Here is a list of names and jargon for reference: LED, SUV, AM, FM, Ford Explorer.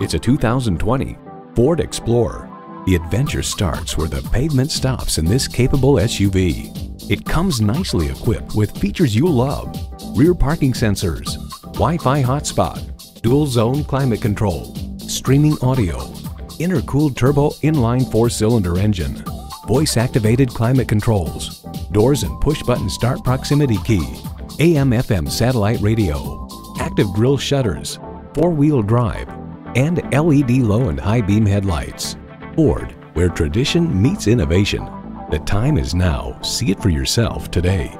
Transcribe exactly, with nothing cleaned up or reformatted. It's a two thousand twenty Ford Explorer. The adventure starts where the pavement stops in this capable S U V. It comes nicely equipped with features you love: rear parking sensors, Wi-Fi hotspot, dual zone climate control, streaming audio, intercooled turbo inline four-cylinder engine, voice-activated climate controls, doors and push-button start proximity key, A M F M satellite radio, active grille shutters, four-wheel drive, and L E D low and high beam headlights. Ford, where tradition meets innovation. The time is now. See it for yourself today.